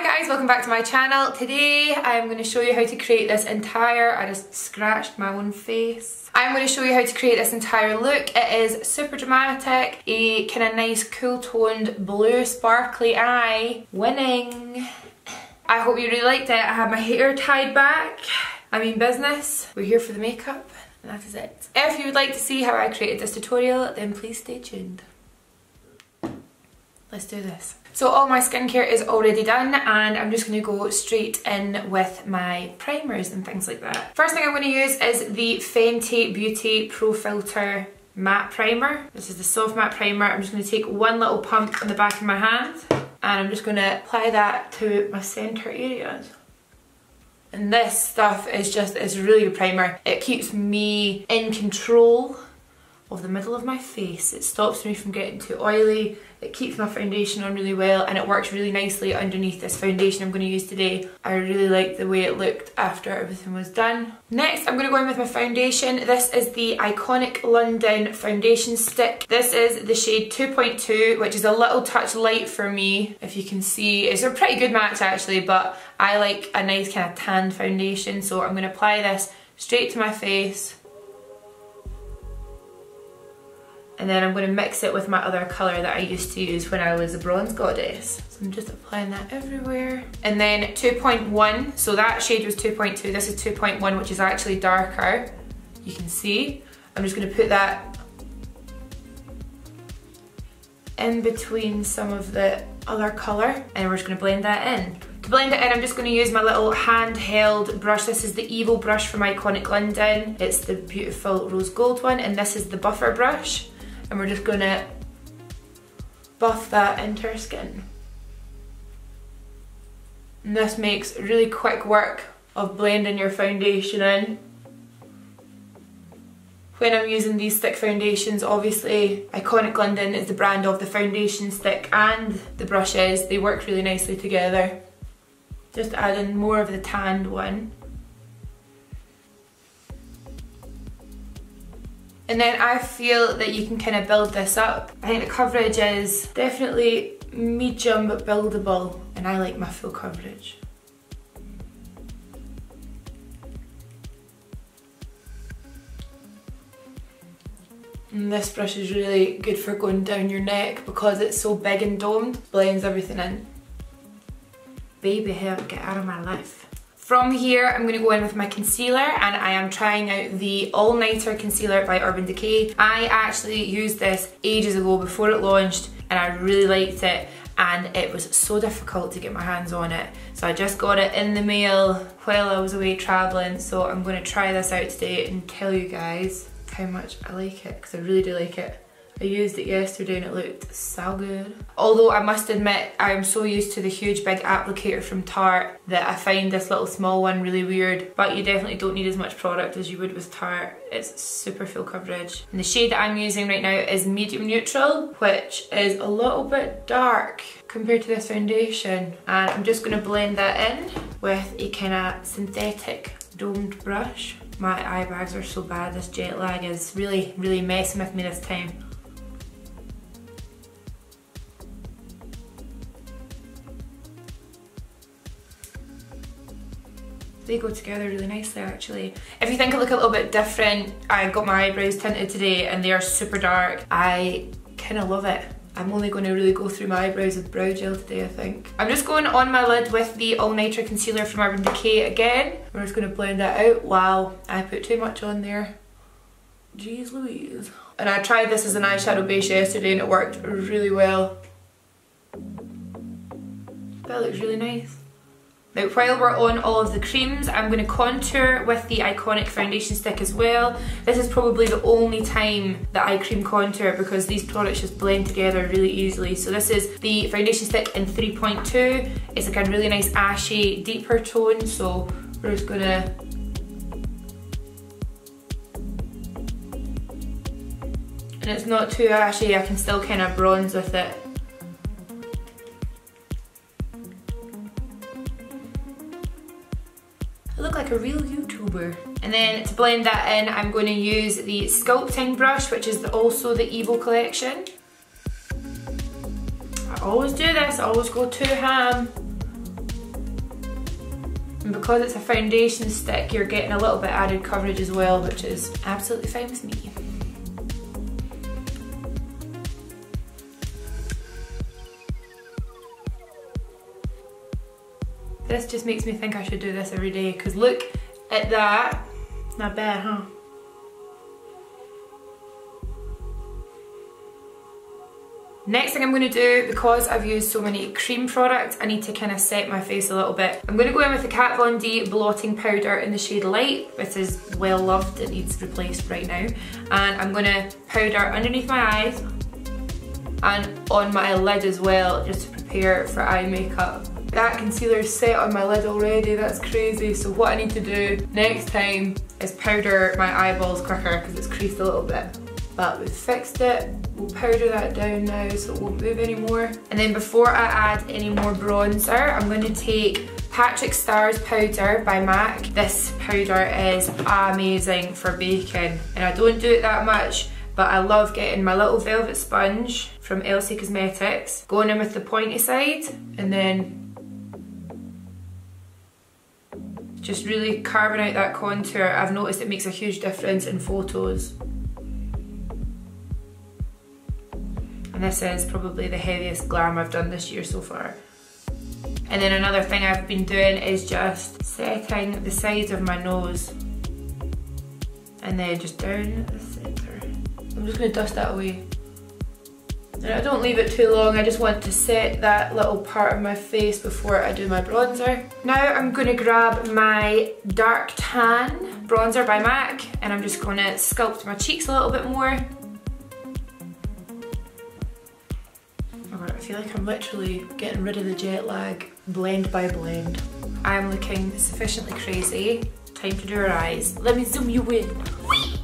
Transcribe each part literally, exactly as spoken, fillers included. Hi guys, welcome back to my channel. Today I'm going to show you how to create this entire, I just scratched my own face. I'm going to show you how to create this entire look. It is super dramatic, a kind of nice cool toned blue sparkly eye. Winning. I hope you really liked it. I had my hair tied back. I mean business. We're here for the makeup and that is it. If you would like to see how I created this tutorial, then please stay tuned. Let's do this. So all my skincare is already done and I'm just going to go straight in with my primers and things like that. First thing I'm going to use is the Fenty Beauty Pro Filter Matte Primer. This is the soft matte primer. I'm just going to take one little pump on the back of my hand and I'm just going to apply that to my centre areas. And this stuff is just, it's really good primer. It keeps me in control of the middle of my face. It stops me from getting too oily, it keeps my foundation on really well, and it works really nicely underneath this foundation I'm going to use today. I really liked the way it looked after everything was done. Next I'm going to go in with my foundation. This is the Iconic London Foundation Stick. This is the shade two point two, which is a little touch light for me, if you can see. It's a pretty good match actually, but I like a nice kind of tan foundation, so I'm going to apply this straight to my face. And then I'm going to mix it with my other colour that I used to use when I was a bronze goddess. So I'm just applying that everywhere. And then two point one, so that shade was two point two, this is two point one, which is actually darker. You can see. I'm just going to put that in between some of the other colour and we're just going to blend that in. To blend it in, I'm just going to use my little handheld brush. This is the Evo brush from Iconic London. It's the beautiful rose gold one, and this is the buffer brush. And we're just going to buff that into our skin. And this makes really quick work of blending your foundation in. When I'm using these stick foundations, obviously Iconic London is the brand of the foundation stick and the brushes. They work really nicely together. Just adding more of the tanned one. And then I feel that you can kind of build this up. I think the coverage is definitely medium but buildable, and I like my full coverage. And this brush is really good for going down your neck because it's so big and domed, blends everything in. Baby help, get out of my life. From here, I'm going to go in with my concealer, and I am trying out the All Nighter Concealer by Urban Decay. I actually used this ages ago before it launched, and I really liked it, and it was so difficult to get my hands on it. So I just got it in the mail while I was away travelling, so I'm going to try this out today and tell you guys how much I like it, because I really do like it. I used it yesterday and it looked so good. Although I must admit, I'm so used to the huge big applicator from Tarte that I find this little small one really weird, but you definitely don't need as much product as you would with Tarte. It's super full coverage. And the shade that I'm using right now is medium neutral, which is a little bit dark compared to this foundation. And I'm just gonna blend that in with a kind of synthetic domed brush. My eye bags are so bad, this jet lag is really, really messing with me this time. They go together really nicely actually. If you think I look a little bit different, I got my eyebrows tinted today and they are super dark. I kind of love it. I'm only going to really go through my eyebrows with brow gel today, I think. I'm just going on my lid with the All Nighter Concealer from Urban Decay again. We're just going to blend that out. Wow, I put too much on there. Jeez Louise. And I tried this as an eyeshadow base yesterday and it worked really well. That looks really nice. Now, while we're on all of the creams, I'm going to contour with the Iconic Foundation Stick as well. This is probably the only time that I cream contour because these products just blend together really easily. So this is the Foundation Stick in three point two. It's like a really nice ashy, deeper tone, so we're just going to and it's not too ashy, I can still kind of bronze with it. A real YouTuber. And then to blend that in, I'm going to use the sculpting brush, which is the, also the Evo collection. I always do this, I always go too ham. And because it's a foundation stick, you're getting a little bit added coverage as well, which is absolutely fine with me. This just makes me think I should do this every day, because look at that. Not bad, huh? Next thing I'm going to do, because I've used so many cream products, I need to kind of set my face a little bit. I'm going to go in with the Kat Von D blotting powder in the shade Light, which is well loved, it needs replaced right now. And I'm going to powder underneath my eyes and on my lid as well, just to prepare for eye makeup. That concealer is set on my lid already, that's crazy. So what I need to do next time is powder my eyeballs quicker, because it's creased a little bit. But we've fixed it, we'll powder that down now so it won't move anymore. And then before I add any more bronzer, I'm going to take Patrick Starr's Powder by MAC. This powder is amazing for baking, and I don't do it that much, but I love getting my little velvet sponge from Elsie Cosmetics, going in with the pointy side, and then just really carving out that contour. I've noticed it makes a huge difference in photos. And this is probably the heaviest glam I've done this year so far. And then another thing I've been doing is just setting the sides of my nose. And then just down the center. I'm just gonna dust that away. And I don't leave it too long, I just want to set that little part of my face before I do my bronzer. Now I'm gonna grab my Dark Tan bronzer by MAC, and I'm just gonna sculpt my cheeks a little bit more. I feel like I'm literally getting rid of the jet lag, blend by blend. I'm looking sufficiently crazy. Time to do our eyes. Let me zoom you in. Whee!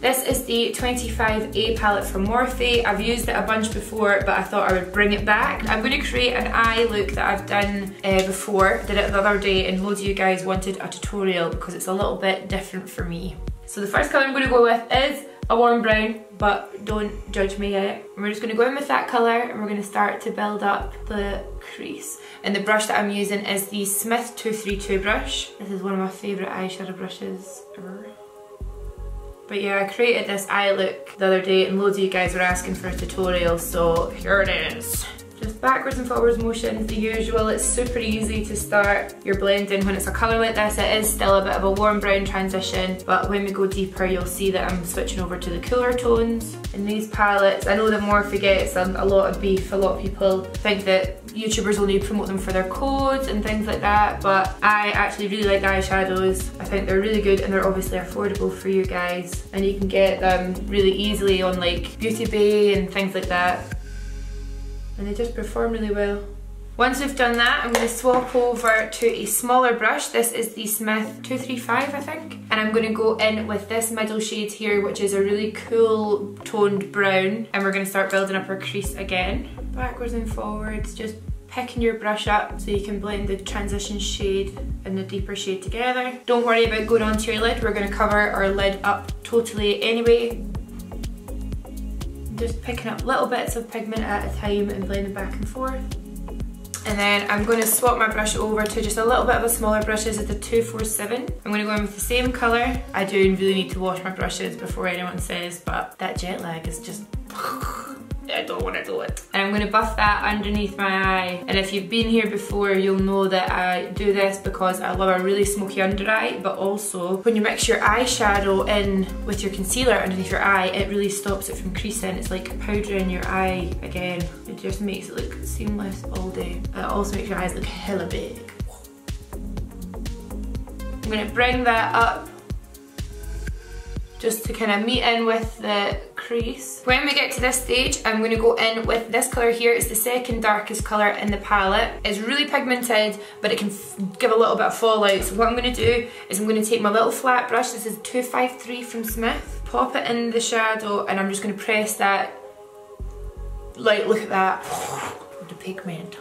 This is the twenty-five A palette from Morphe. I've used it a bunch before, but I thought I would bring it back. I'm going to create an eye look that I've done uh, before. Did it the other day, and loads of you guys wanted a tutorial because it's a little bit different for me. So the first colour I'm going to go with is a warm brown, but don't judge me yet. And we're just going to go in with that colour, and we're going to start to build up the crease. And the brush that I'm using is the Smith two three two brush. This is one of my favourite eyeshadow brushes ever. But yeah, I created this eye look the other day, and loads of you guys were asking for a tutorial, so here it is. Just backwards and forwards motions, the usual. It's super easy to start your blending when it's a colour like this. It is still a bit of a warm brown transition, but when we go deeper you'll see that I'm switching over to the cooler tones. In these palettes, I know that Morphe gets a lot of beef. A lot of people think that YouTubers only promote them for their codes and things like that, but I actually really like the eyeshadows. I think they're really good, and they're obviously affordable for you guys, and you can get them really easily on like Beauty Bay and things like that. And they just perform really well. Once we've done that, I'm going to swap over to a smaller brush. This is the Smith two three five, I think. And I'm going to go in with this middle shade here, which is a really cool toned brown. And we're going to start building up our crease again. Backwards and forwards, just picking your brush up so you can blend the transition shade and the deeper shade together. Don't worry about going onto your lid. We're going to cover our lid up totally anyway. Just picking up little bits of pigment at a time and blending back and forth. And then I'm going to swap my brush over to just a little bit of a smaller brush. This is the two four seven. I'm going to go in with the same colour. I do really need to wash my brushes before anyone says, but that jet lag is just... I don't want to do it. And I'm going to buff that underneath my eye. And if you've been here before, you'll know that I do this because I love a really smoky under eye, but also when you mix your eyeshadow in with your concealer underneath your eye, it really stops it from creasing. It's like powdering your eye again. It just makes it look seamless all day. It also makes your eyes look hella big. I'm going to bring that up just to kind of meet in with the crease. When we get to this stage, I'm going to go in with this colour here. It's the second darkest colour in the palette. It's really pigmented, but it can give a little bit of fallout. So what I'm going to do is I'm going to take my little flat brush, this is two five three from Smith, pop it in the shadow, and I'm just going to press that. Like, look at that. The pigment.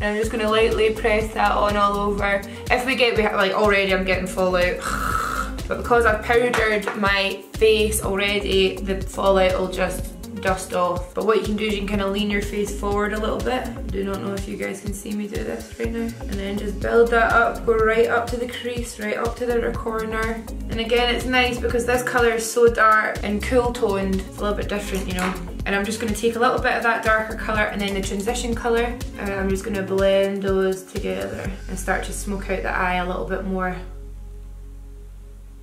And I'm just going to lightly press that on all over. If we get, we have, like already I'm getting fallout. But because I've powdered my face already, the fallout will just dust off. But what you can do is you can kind of lean your face forward a little bit. I do not know if you guys can see me do this right now. And then just build that up, go right up to the crease, right up to the inner corner. And again, it's nice because this colour is so dark and cool toned. It's a little bit different, you know. And I'm just going to take a little bit of that darker colour and then the transition colour, and I'm just going to blend those together and start to smoke out the eye a little bit more.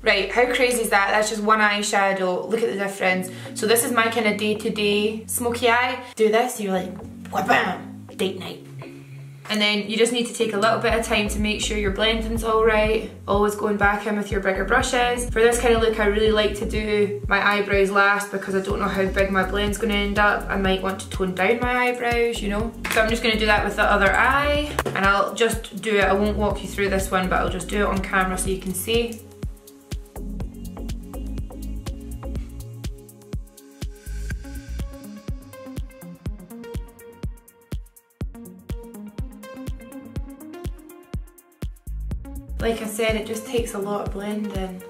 Right, how crazy is that? That's just one eyeshadow. Look at the difference. So this is my kind of day-to-day smoky eye. Do this, you're like, wha-bam, date night. And then you just need to take a little bit of time to make sure your blending's all right. Always going back in with your bigger brushes. For this kind of look, I really like to do my eyebrows last because I don't know how big my blend's going to end up. I might want to tone down my eyebrows, you know. So I'm just going to do that with the other eye. And I'll just do it. I won't walk you through this one, but I'll just do it on camera so you can see. Like I said, it just takes a lot of blending.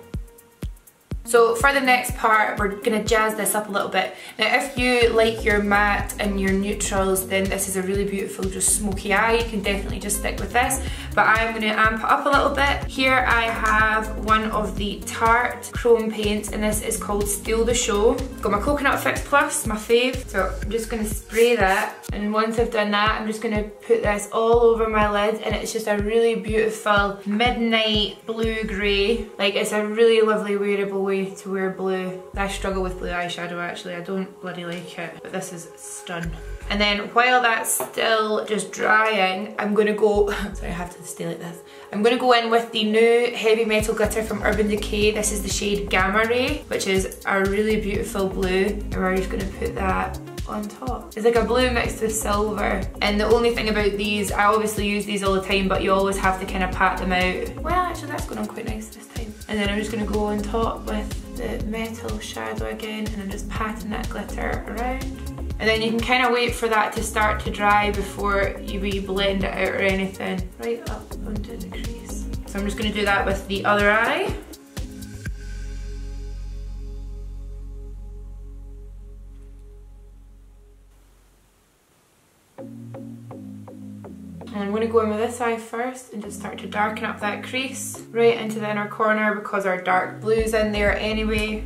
So for the next part, we're gonna jazz this up a little bit. Now if you like your matte and your neutrals, then this is a really beautiful just smoky eye. You can definitely just stick with this. But I'm gonna amp it up a little bit. Here I have one of the Tarte Chrome Paints, and this is called Steal the Show. I've got my Coconut Fix Plus, my fave. So I'm just gonna spray that. And once I've done that, I'm just gonna put this all over my lid, and it's just a really beautiful midnight blue-grey. Like, it's a really lovely wearable way to wear blue. I struggle with blue eyeshadow actually, I don't bloody like it, but this is stunning. And then while that's still just drying, I'm gonna go, sorry I have to stay like this, I'm gonna go in with the new Heavy Metal Glitter from Urban Decay. This is the shade Gamma Ray, which is a really beautiful blue, and we're just gonna put that on top. It's like a blue mixed with silver. And the only thing about these, I obviously use these all the time, but you always have to kind of pat them out. Well actually that's going on quite nice this time. And then I'm just going to go on top with the metal shadow again, and I'm just patting that glitter around. And then you can kind of wait for that to start to dry before you blend it out or anything. Right up onto the crease. So I'm just going to do that with the other eye. And I'm going to go in with this eye first and just start to darken up that crease right into the inner corner because our dark blue's in there anyway.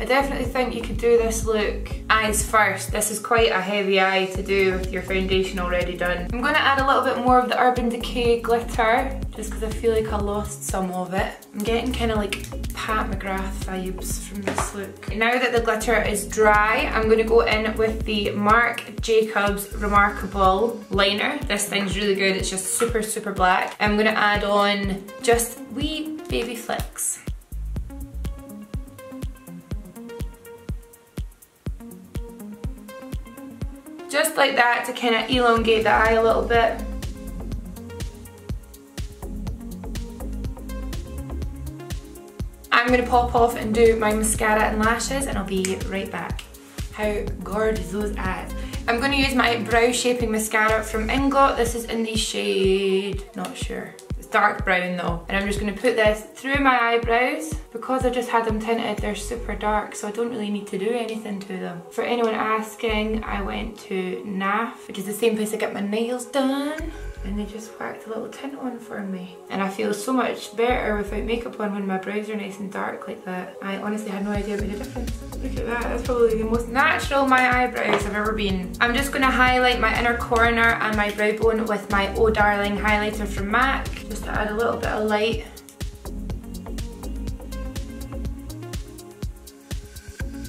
I definitely think you could do this look eyes first. This is quite a heavy eye to do with your foundation already done. I'm going to add a little bit more of the Urban Decay glitter just because I feel like I lost some of it. I'm getting kind of like Pat McGrath vibes from this look. Now that the glitter is dry, I'm going to go in with the Marc Jacobs Remarkable liner. This thing's really good, it's just super, super black. I'm going to add on just wee baby flicks. Just like that to kind of elongate the eye a little bit. I'm going to pop off and do my mascara and lashes, and I'll be right back. How gorgeous those eyes. I'm going to use my brow shaping mascara from Inglot. This is in the shade, not sure. It's dark brown though. And I'm just going to put this through my eyebrows. Because I just had them tinted, they're super dark, so I don't really need to do anything to them. For anyone asking, I went to N A F, which is the same place I get my nails done. And they just whacked a little tint on for me. And I feel so much better without makeup on when my brows are nice and dark like that. I honestly had no idea it made a difference. Look at that, that's probably the most natural my eyebrows have ever been. I'm just going to highlight my inner corner and my brow bone with my Oh Darling highlighter from M A C. Just to add a little bit of light.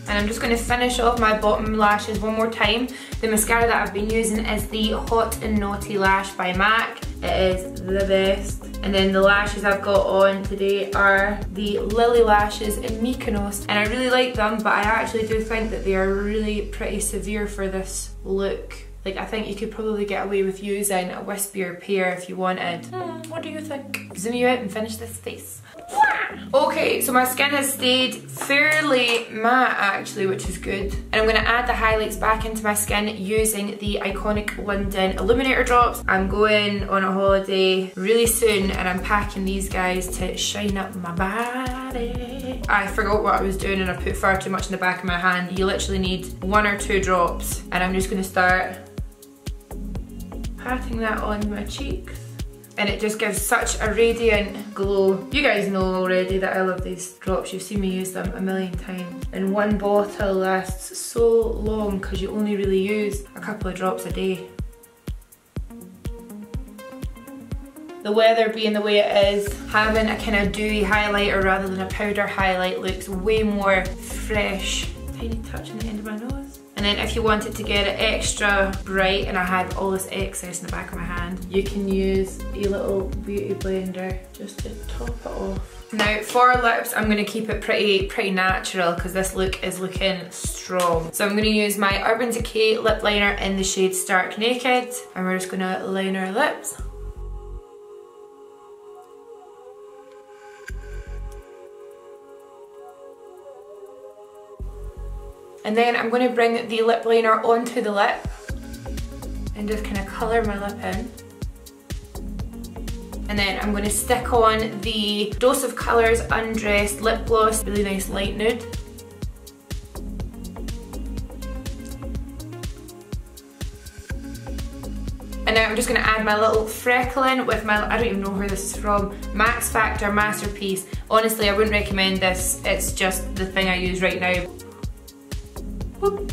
And I'm just going to finish off my bottom lashes one more time. The mascara that I've been using is the Hot and Naughty Lash by M A C. It is the best. And then the lashes I've got on today are the Lily Lashes in Mykonos. And I really like them, but I actually do think that they are really pretty severe for this look. Like, I think you could probably get away with using a wispier pair if you wanted. Hmm, what do you think? Zoom you out and finish this face. Okay, so my skin has stayed fairly matte actually, which is good. And I'm going to add the highlights back into my skin using the Iconic London Illuminator Drops. I'm going on a holiday really soon and I'm packing these guys to shine up my body. I forgot what I was doing and I put far too much in the back of my hand. You literally need one or two drops and I'm just going to start patting that on my cheeks. And it just gives such a radiant glow. You guys know already that I love these drops. You've seen me use them a million times. And one bottle lasts so long because you only really use a couple of drops a day. The weather being the way it is, having a kind of dewy highlighter rather than a powder highlight looks way more fresh. Tiny touch on the end of my nose. And then if you wanted to get it extra bright, and I had all this excess in the back of my hand, you can use a little beauty blender just to top it off. Now for lips, I'm gonna keep it pretty, pretty natural because this look is looking strong. So I'm gonna use my Urban Decay lip liner in the shade Stark Naked, and we're just gonna line our lips. And then I'm going to bring the lip liner onto the lip and just kind of colour my lip in. And then I'm going to stick on the Dose of Colours Undressed Lip Gloss, really nice light nude. And now I'm just going to add my little freckle in with my, I don't even know where this is from, Max Factor Masterpiece. Honestly, I wouldn't recommend this, it's just the thing I use right now.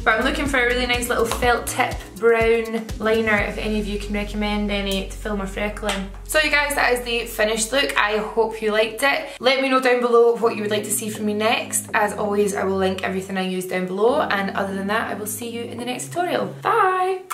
But I'm looking for a really nice little felt tip brown liner if any of you can recommend any to fill my freckle in. So you guys, that is the finished look. I hope you liked it. Let me know down below what you would like to see from me next. As always, I will link everything I use down below, and other than that I will see you in the next tutorial. Bye!